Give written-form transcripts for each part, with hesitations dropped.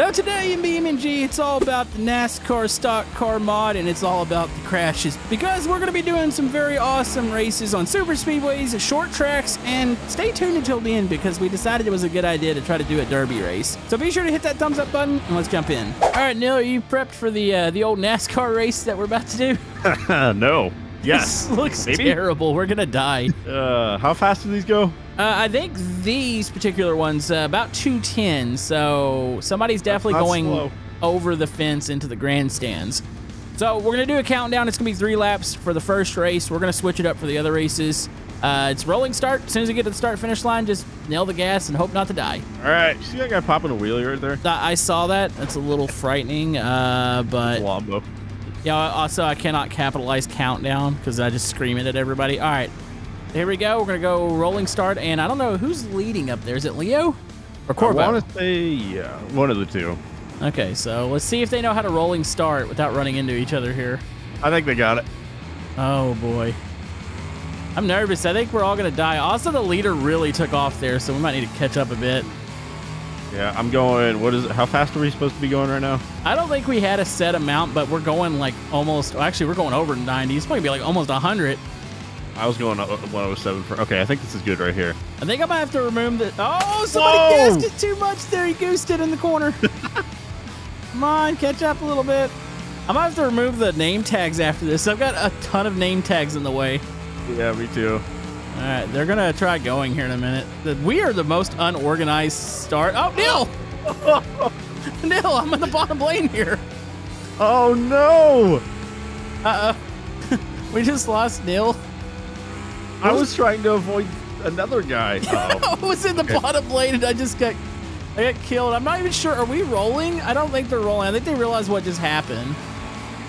So today in BeamNG, it's all about the NASCAR stock car mod, and it's all about the crashes, because we're going to be doing some very awesome races on super speedways, short tracks, and stay tuned until the end because we decided it was a good idea to try to do a derby race. So be sure to hit that thumbs up button and let's jump in. All right, Neil, are you prepped for the old NASCAR race that we're about to do? No. Yes. This looks terrible. We're going to die. How fast do these go? I think these particular ones, about 210, so somebody's definitely going slow over the fence into the grandstands. So we're going to do a countdown. It's going to be 3 laps for the first race. We're going to switch it up for the other races. It's rolling start. As soon as you get to the start-finish line, just nail the gas and hope not to die. All right. See that guy popping a wheelie right there? I saw that. That's a little frightening, but... Wombo. Yeah, also, I cannot capitalize countdown because I just scream it at everybody. All right. Here we go. We're going to go rolling start, and I don't know who's leading up there. Is it Leo or Corbo? I want to say, yeah, one of the two. Okay, so let's see if they know how to rolling start without running into each other here. I think they got it. Oh, boy. I'm nervous. I think we're all going to die. Also, the leader really took off there, so we might need to catch up a bit. Yeah, I'm going, what is it? How fast are we supposed to be going right now? I don't think we had a set amount, but we're going like almost, actually, we're going over 90. It's probably be like almost 100. I was going 107 for. Okay, I think this is good right here. I think I might have to remove the. Oh, somebody gassed it too much there. He goosed it in the corner. Come on, catch up a little bit. I might have to remove the name tags after this. I've got a ton of name tags in the way. Yeah, me too. All right, they're gonna try going here in a minute. We are the most unorganized start. Oh, Neil! Neil, I'm in the bottom lane here. Oh no! We just lost Neil. I was trying to avoid another guy. Uh-oh. I was in the bottom lane and I just got killed. I'm not even sure. Are we rolling? I don't think they're rolling. I think they realize what just happened.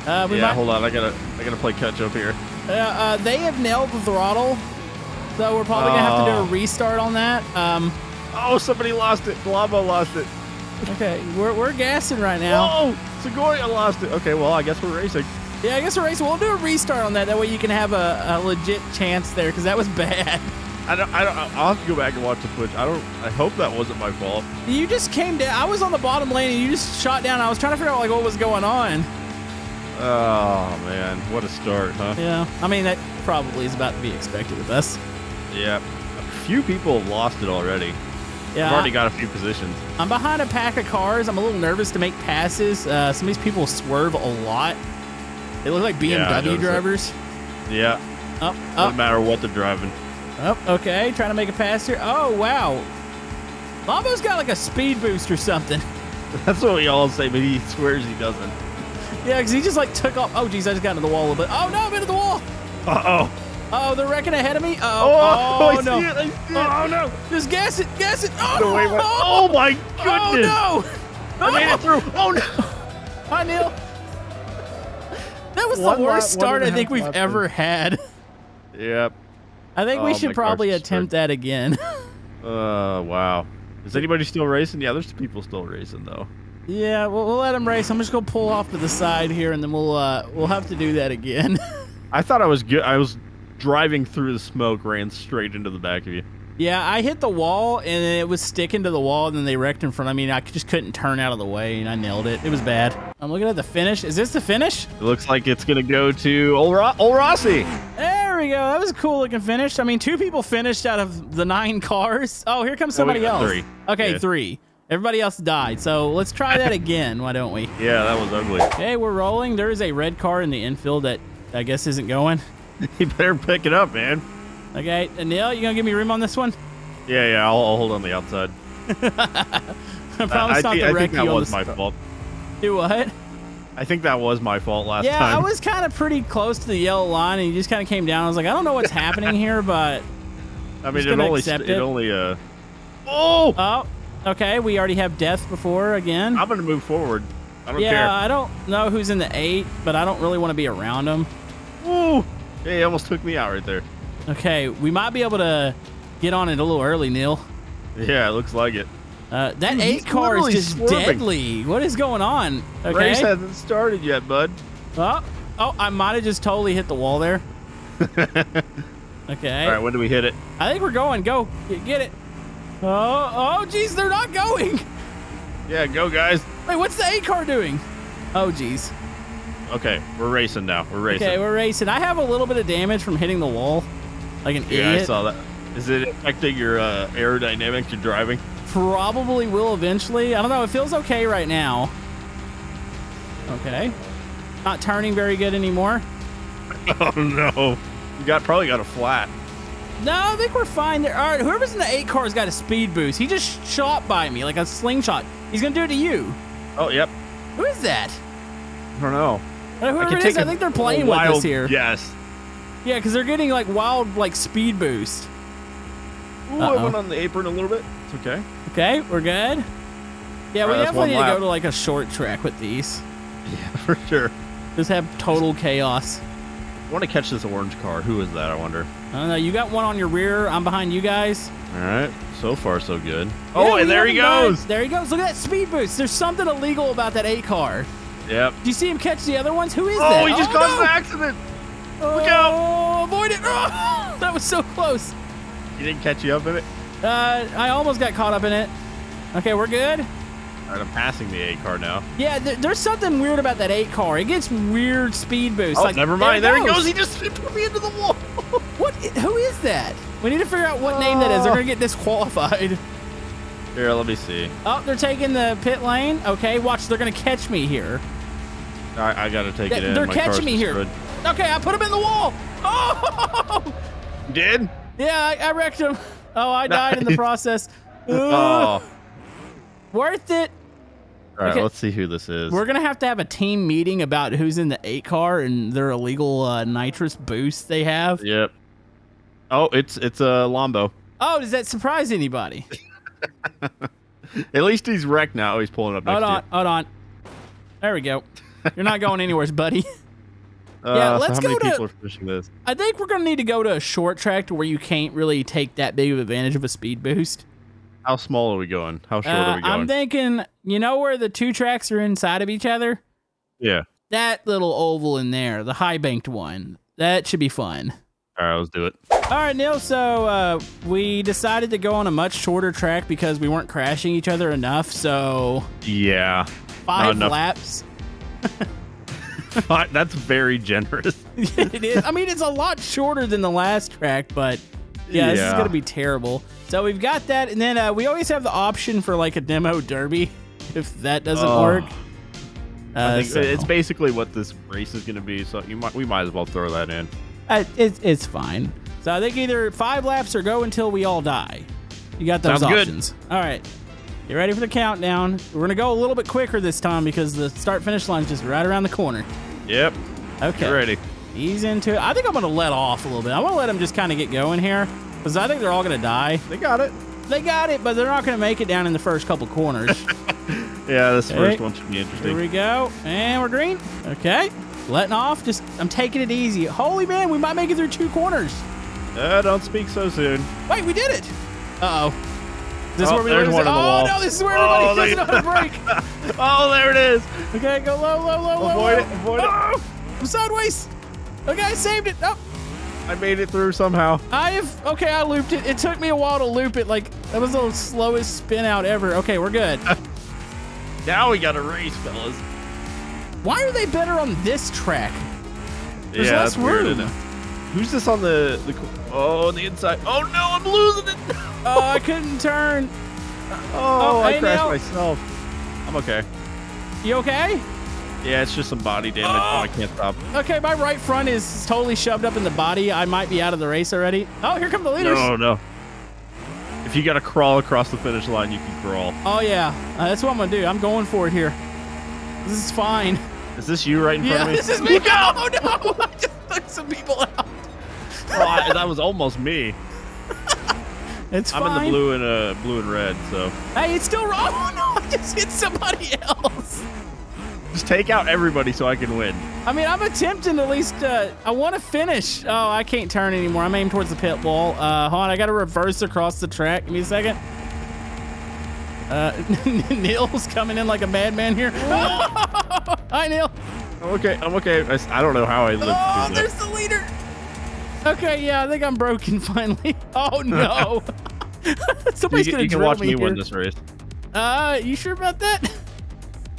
Hold on. I gotta play catch up here. They have nailed the throttle, so we're probably gonna have to do a restart on that. Somebody lost it. Glavo lost it. Okay, we're gassing right now. Whoa! Segoria lost it. Okay, well I guess we're racing. Yeah, I guess we're racing. We'll do a restart on that. That way you can have a legit chance there, because that was bad. I'll have to go back and watch the footage. I hope that wasn't my fault. You just came down. I was on the bottom lane, and you just shot down. I was trying to figure out like what was going on. Oh man, what a start, huh? Yeah. I mean, that probably is about to be expected with us. Yeah. A few people have lost it already. Yeah. I've already got a few positions. I'm behind a pack of cars. I'm a little nervous to make passes. Some of these people swerve a lot. They look like BMW drivers. Yeah. Up. Doesn't matter what they're driving. Up. Okay. Trying to make a pass here. Oh, wow. Lambo's got like a speed boost or something. That's what we all say, but he swears he doesn't. Yeah, because he just like took off. Oh, geez. I just got into the wall a little bit. Oh, no. I'm into the wall. Uh-oh, they're wrecking ahead of me. Oh, no. I see it. Oh, no. Just gas it. Gas it. Oh, no. Oh, my goodness. Oh, no. I made it through. Oh, no. Hi, Neil. That was the worst start I think we've ever had. Yep. I think we should probably attempt that again. Wow. Is anybody still racing? Yeah, there's people still racing though. Yeah, we'll let them race. I'm just gonna pull off to the side here, and then we'll have to do that again. I thought I was good. I was driving through the smoke, ran straight into the back of you. Yeah, I hit the wall, and it was sticking to the wall, and then they wrecked in front of me, and I just couldn't turn out of the way, and I nailed it. It was bad. I'm looking at the finish. Is this the finish? It looks like it's going to go to old Rossi. There we go. That was a cool-looking finish. I mean, 2 people finished out of the 9 cars. Oh, here comes somebody else. 3. Okay, yeah. 3. Everybody else died, so let's try that again. Why don't we? Yeah, that was ugly. Okay, we're rolling. There is a red car in the infield that I guess isn't going. You better pick it up, man. Okay, Neil, you gonna give me room on this one? Yeah, I'll hold on the outside. I promise not to wreck you on the start. I think that was my fault. Do what? I think that was my fault last time. Yeah, I was kind of pretty close to the yellow line, and you just kind of came down. I was like, I don't know what's happening here, but I mean, it only. Oh. Oh. Okay, we already have death before again. I'm gonna move forward. I don't care. Yeah, I don't know who's in the 8, but I don't really want to be around them. Ooh. Yeah, he almost took me out right there. Okay, we might be able to get on it a little early, Neil. Yeah, it looks like it. That 8 car is just deadly. What is going on? Okay. Race hasn't started yet, bud. Oh, I might have just totally hit the wall there. Okay. All right, when do we hit it? I think we're going. Go. Get it. Oh, geez, they're not going. Yeah, go guys. Wait, what's the A car doing? Oh, geez. Okay, we're racing now. We're racing. Okay, we're racing. I have a little bit of damage from hitting the wall. Like an idiot. Yeah, I saw that. Is it affecting your aerodynamics, your driving? Probably will eventually. I don't know. It feels okay right now. Okay. Not turning very good anymore. Oh, no. You probably got a flat. No, I think we're fine there. All right, whoever's in the 8 car's got a speed boost. He just shot by me like a slingshot. He's going to do it to you. Oh, yep. Who is that? I don't know. Whoever it is, I think they're playing with us here. Yes. Yeah, because they're getting like wild like speed boost. Ooh, I went on the apron a little bit. It's okay. Okay, we're good. Yeah, we definitely need to go to like a short track with these. Yeah, for sure. Just have total chaos. I want to catch this orange car. Who is that, I wonder? I don't know. You got one on your rear. I'm behind you guys. All right. So far, so good. Yeah, oh, and there he goes. Guys. There he goes. Look at that speed boost. There's something illegal about that A car. Yep. Do you see him catch the other ones? Who is that? Oh, he just caused an accident. Look out. Oh, avoid it. Oh, that was so close. He didn't catch you up in it? I almost got caught up in it. Okay, we're good. All right, I'm passing the 8 car now. Yeah, there's something weird about that 8 car. It gets weird speed boost. Oh, like, never mind. There he goes. He just put me into the wall. What? Who is that? We need to figure out what name that is. They're going to get disqualified. Here, let me see. Oh, they're taking the pit lane. Okay, watch. They're going to catch me here. I got to take it in. They're catching me here. Okay, I put him in the wall. Oh! You did? Yeah, I wrecked him. Oh, I died in the process. Ooh. Oh. Worth it. All right, okay. Let's see who this is. We're going to have a team meeting about who's in the 8 car and their illegal nitrous boost they have. Yep. Oh, it's a Lombo. Oh, does that surprise anybody? At least he's wrecked now. Oh, he's pulling up next to you. Hold on. There we go. You're not going anywhere, buddy. Yeah, let's so how many people are finishing this? I think we're going to need to go to a short track to where you can't really take that big of advantage of a speed boost. How small are we going? How short are we going? I'm thinking, you know where the 2 tracks are inside of each other? Yeah. That little oval in there, the high-banked one. That should be fun. All right, let's do it. All right, Neil, so we decided to go on a much shorter track because we weren't crashing each other enough, so... Yeah. 5 laps. That's very generous. It is. I mean, it's a lot shorter than the last track, but yeah, this is going to be terrible. So we've got that, and then we always have the option for like a demo derby if that doesn't work. I think it's basically what this race is going to be, so we might as well throw that in. It's fine. So I think either 5 laps or go until we all die. You got those options. All right. Get ready for the countdown. We're going to go a little bit quicker this time because the start-finish line is just right around the corner. Yep. Okay. Get ready. He's into it. I think I'm going to let off a little bit. I want to let him just kind of get going here because I think they're all going to die. They got it, but they're not going to make it down in the first couple corners. Yeah, this first one should be interesting. Here we go. And we're green. Okay. Letting off. I'm taking it easy. Holy man, we might make it through 2 corners. Don't speak so soon. Wait, we did it. Uh-oh. This is where everybody doesn't know how to brake. Oh, there it is. Okay, go low. Avoid it. Oh, I'm sideways. Okay, I saved it. Oh. I made it through somehow. I looped it. It took me a while to loop it. Like, that was the slowest spin out ever. Okay, we're good. Now we got to race, fellas. Why are they better on this track? There's less room. Who's this on the inside? Oh, no, I'm losing it. Oh, I couldn't turn. Oh, I crashed myself. I'm okay. You okay? Yeah, it's just some body damage. Oh, I can't stop. Okay, my right front is totally shoved up in the body. I might be out of the race already. Oh, here come the leaders. No. If you got to crawl across the finish line, you can crawl. Oh, yeah. That's what I'm going to do. I'm going for it here. This is fine. Is this you right in front of me? Yeah, this is me. Oh, no. I just took some people out. That was almost me. It's fine. I'm in the blue and red, so. Hey, it's still wrong. Oh, no, I just hit somebody else. Just take out everybody so I can win. I mean, I'm attempting at least. I want to finish. Oh, I can't turn anymore. I'm aimed towards the pit wall. Hold on, I got to reverse across the track. Give me a second. Neil's coming in like a madman here. Hi, Neil. I'm okay. I don't know how I lived through that. Oh, there's the leader. Okay, yeah, I think I'm broken finally. Oh, no. Somebody's going to drill me here. You can watch me win this race. You sure about that?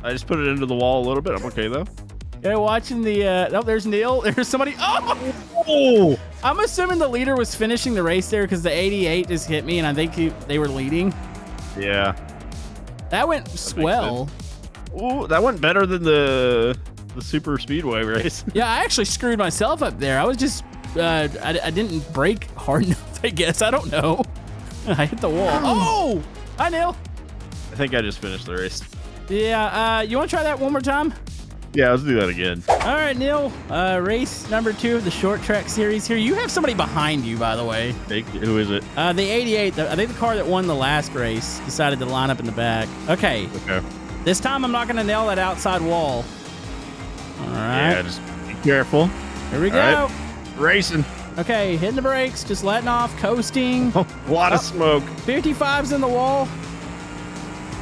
I just put it into the wall a little bit. I'm okay though. Yeah, watching the oh, there's Neil. There's somebody. Oh! I'm assuming the leader was finishing the race there because the 88 just hit me, and I think they were leading. Yeah. That went swell. Ooh, that went better than the super speedway race. Yeah, I actually screwed myself up there. I was just I didn't brake hard enough. I guess I don't know. I hit the wall. Oh! Hi, Neil. I think I just finished the race. Yeah. You want to try that one more time? Yeah, let's do that again. All right, Neil. Race number 2 of the short track series here. You have somebody behind you, by the way. Who is it? The 88. I think the car that won the last race decided to line up in the back. Okay. Okay. This time, I'm not going to nail that outside wall. All right. Yeah, just be careful. Here we go. Right. Racing. Okay, hitting the brakes, just letting off, coasting. A lot of smoke. 55's in the wall.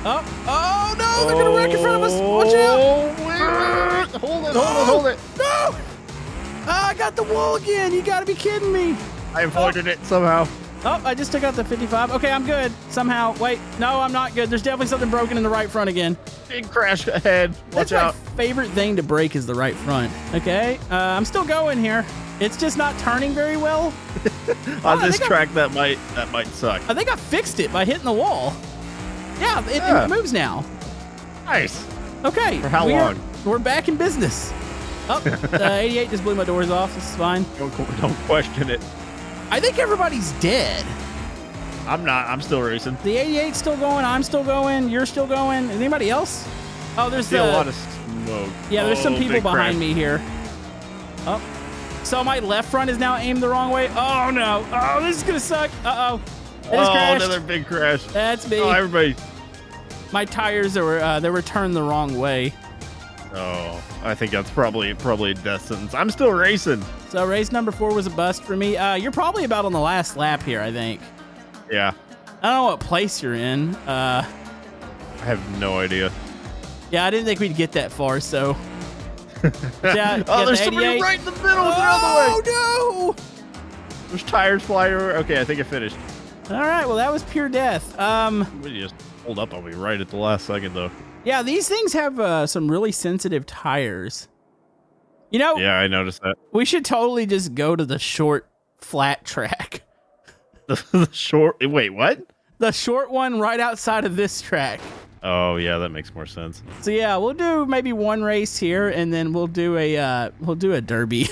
Oh, oh no, they're gonna wreck in front of us. Watch out. Hold it, hold it. No! I got the wall again. You gotta be kidding me. I avoided it somehow. Oh, I just took out the 55. Okay, I'm good. Somehow. Wait, no, I'm not good. There's definitely something broken in the right front again. Big crash ahead. Watch out. That's my favorite thing to break is the right front. Okay, I'm still going here. It's just not turning very well. On this track, that might suck. I think I fixed it by hitting the wall. Yeah, it moves now. Nice. Okay. For how long? We're back in business. Oh, 88 just blew my doors off. This is fine. Don't question it. I think everybody's dead. I'm not. I'm still racing. The 88's still going. I'm still going. You're still going. Is anybody else? Oh, there's still a lot of smoke. Yeah, there's some people behind me here. Oh. So my left front is now aimed the wrong way. Oh, no. Oh, this is going to suck. Uh-oh. Oh, another big crash. That's me. Oh, everybody. My tires were turned the wrong way. Oh, I think that's probably a death sentence. I'm still racing. So race number 4 was a bust for me. You're probably about on the last lap here, I think. Yeah. I don't know what place you're in. I have no idea. Yeah, I didn't think we'd get that far, so. Yeah, oh, there's somebody right in the middle. Oh, no. There's tires flying over. Okay, I think I finished. All right, well, that was pure death. We just pulled up on me right at the last second, though. Yeah, these things have some really sensitive tires. You know? Yeah, I noticed that. We should totally just go to the short, flat track. The short? Wait, what? The short one right outside of this track. Oh, yeah, that makes more sense. So, yeah, we'll do maybe one race here, and then we'll do a derby.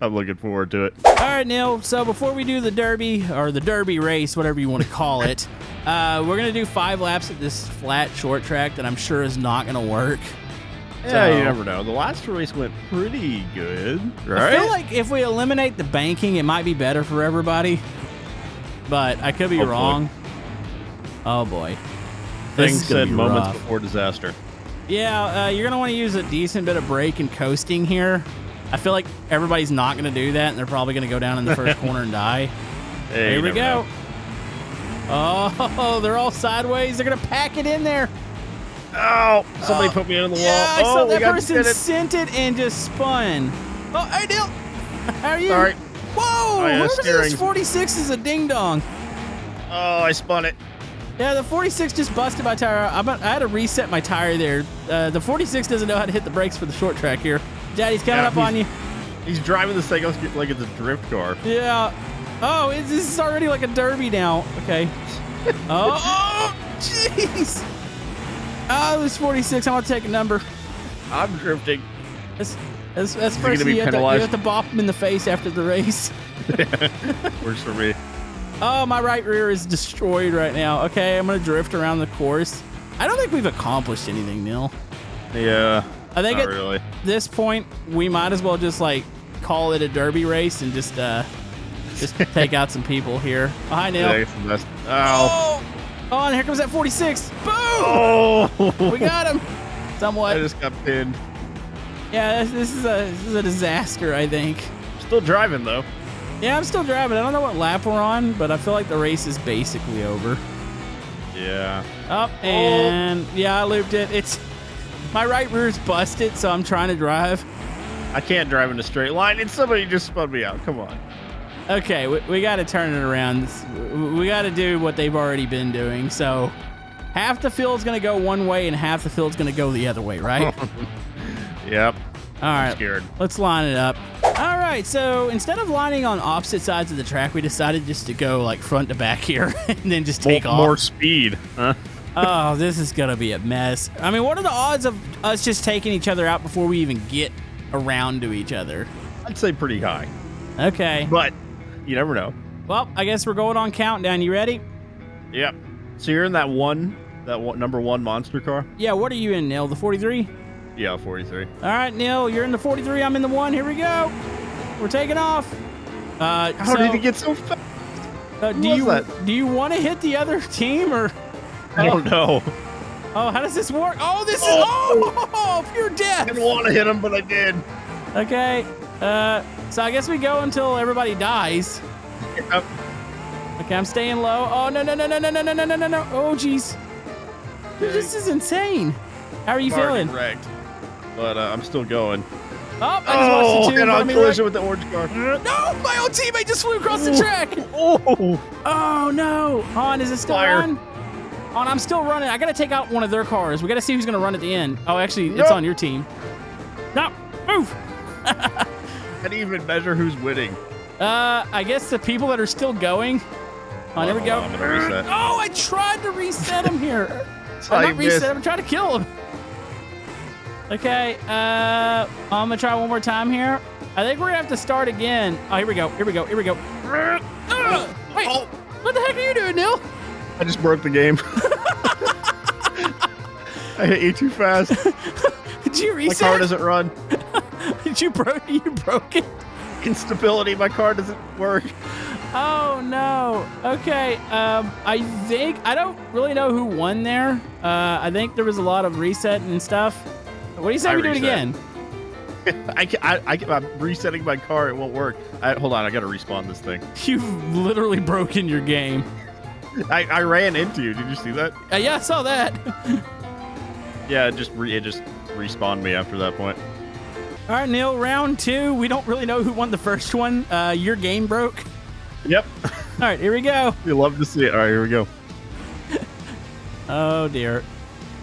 I'm looking forward to it. All right, Neil, so before we do the derby, or the derby race, whatever you want to call it, we're going to do 5 laps at this flat short track that I'm sure is not going to work. Yeah, so, you never know. The last race went pretty good, right? I feel like if we eliminate the banking, it might be better for everybody, but I could be wrong. Oh, boy. Things said moments rough. Before disaster. Yeah, you're going to want to use a decent bit of brake and coasting here. I feel like everybody's not going to do that, and they're probably going to go down in the first corner and die. Hey, here we go. Know. Oh, they're all sideways. They're going to pack it in there. Oh, somebody put me in the wall. Yeah, I saw that person sent it and just spun. Oh, hey, Neil. How are you? Sorry. Whoa, whoever's in this 46 is a ding-dong. Oh, I spun it. Yeah, the 46 just busted my tire. I had to reset my tire there. The 46 doesn't know how to hit the brakes for the short track here. Daddy's coming up on you. He's driving this thing like it's a drift car. Yeah. Oh, this is already like a derby now. Okay. Oh, jeez. Oh, this 46. I'm going to take a number. I'm drifting. That's first thing you have to bop him in the face after the race. Works for me. Oh, my right rear is destroyed right now. Okay, I'm going to drift around the course. I don't think we've accomplished anything, Neil. Yeah, I think at this point, we might as well just, like, call it a derby race and just take out some people here. Oh, hi, Neil. Yeah, oh. Oh, and here comes that 46. Boom! Oh. We got him. Somewhat. I just got pinned. Yeah, this is a disaster, I think. Still driving, though. Yeah, I'm still driving. I don't know what lap we're on, but I feel like the race is basically over. Yeah. Up and yeah, I looped it. It's my right rear's busted, so I'm trying to drive. I can't drive in a straight line, and somebody just spun me out. Come on. Okay, we got to turn it around. We got to do what they've already been doing. So half the field's going to go one way and half the field's going to go the other way, right? Yep. All right. I'm scared. Let's line it up. All right. So instead of lining on opposite sides of the track, we decided just to go like front to back here and then just take off. More speed, huh? Oh, this is going to be a mess. I mean, what are the odds of us just taking each other out before we even get around to each other? I'd say pretty high. Okay. But you never know. Well, I guess we're going on countdown. You ready? Yep. So you're in that number one monster car? Yeah. What are you in, Neil? The 43? Yeah, 43. All right, Neil, you're in the 43. I'm in the one. Here we go. We're taking off. How did it get so fast? Do you want to hit the other team or? I don't know. Oh, how does this work? Oh, this is pure death. I didn't want to hit him, but I did. Okay. So I guess we go until everybody dies. Yep. Okay, I'm staying low. Oh no. Oh jeez. Dude, this is insane. How are you feeling? Wrecked, but I'm still going. Oh, and I'm collision with the orange car. No, my old teammate just flew across the track. Oh no. Han, is it still on? Han, I'm still running. I gotta take out one of their cars. We gotta see who's gonna run at the end. Oh, actually, it's on your team. No, move. I didn't even measure who's winning. I guess the people that are still going. Oh, there we go. Oh, I tried to reset him here. I'm not reset him. I'm trying to kill him. Okay, I'm gonna try one more time here. I think we're gonna have to start again. Oh, here we go. Wait, what the heck are you doing, Neil? I just broke the game. I hit you too fast. Did you reset? My car doesn't run. You broke it? Instability, my car doesn't work. Oh no. Okay, I don't really know who won there. I think there was a lot of reset and stuff. What do you say we do it again? I'm resetting my car, it won't work. Hold on, I gotta respawn this thing. You've literally broken your game. I ran into you, did you see that? Yeah, I saw that. Yeah, it just respawned me after that point. All right, Neil, round two. We don't really know who won the first one. Your game broke. Yep. All right, here we go. You love to see it. All right, here we go. Oh, dear.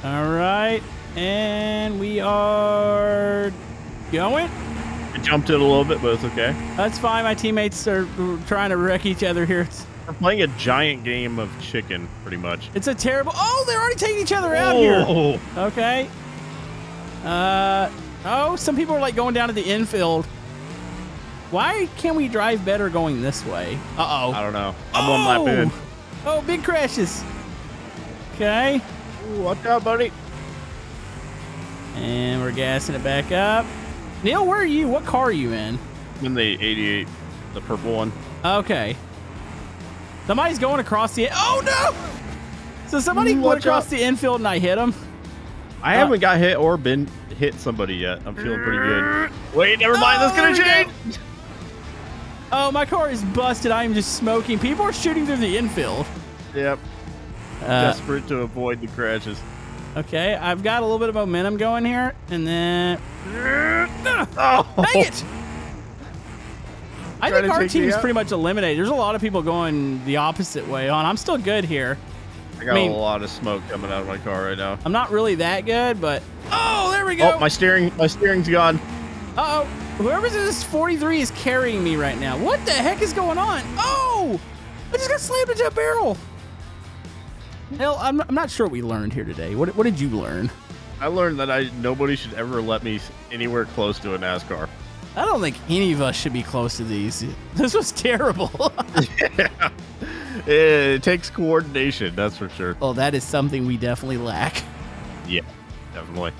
All right, and we are going. I jumped it a little bit, but it's okay. That's fine. My teammates are trying to wreck each other here. We're playing a giant game of chicken, pretty much. It's a terrible... Oh, they're already taking each other out here. Okay. Oh, some people are like going down to the infield. Why can't we drive better going this way? Uh-oh. I don't know. I'm one lap in. Oh, big crashes. Okay. Ooh, watch out, buddy. And we're gassing it back up. Neil, where are you? What car are you in? I'm in the 88, the purple one. Okay. Somebody's going across the... Oh, no! So somebody went across the infield and I hit him. I haven't got hit or been... hit somebody yet. I'm feeling pretty good. Wait, never mind. That's gonna change. Oh, my car is busted. I am just smoking. People are shooting through the infield. Yep. Desperate to avoid the crashes. Okay, I've got a little bit of momentum going here, and then dang it! I think our team's pretty much eliminated. There's a lot of people going the opposite way on. I'm still good here. I mean, a lot of smoke coming out of my car right now. I'm not really that good, but oh, there we go. Oh, my steering's gone. Uh-oh. Whoever's in this 43 is carrying me right now. What the heck is going on? Oh, I just got slammed into a barrel. Hell, I'm not sure what we learned here today. What did you learn? I learned that nobody should ever let me anywhere close to a NASCAR. I don't think any of us should be close to these. This was terrible. Yeah. It takes coordination, that's for sure. Oh, that is something we definitely lack. Yeah, definitely.